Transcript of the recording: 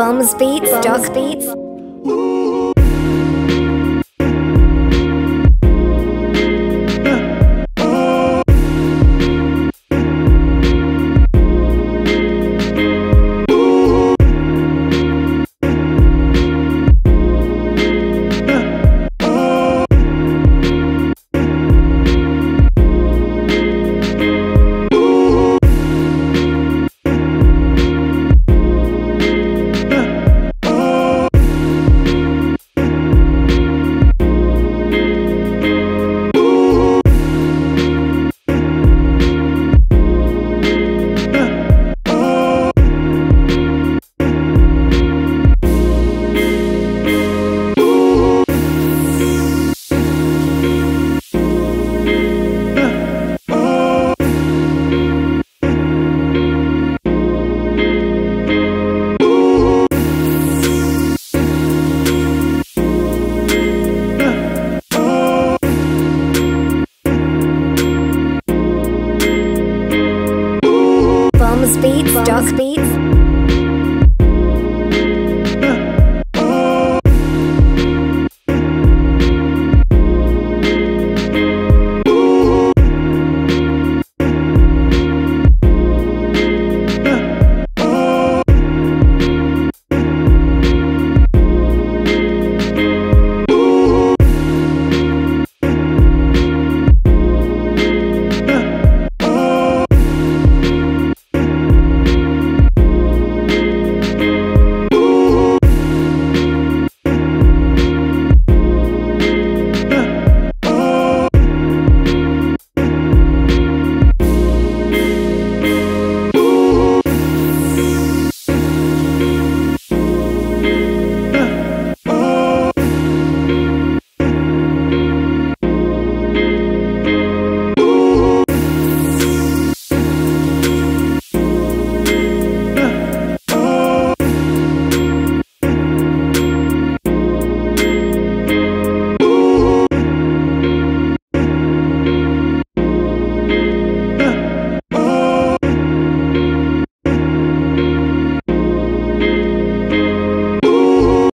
Bombs Beats.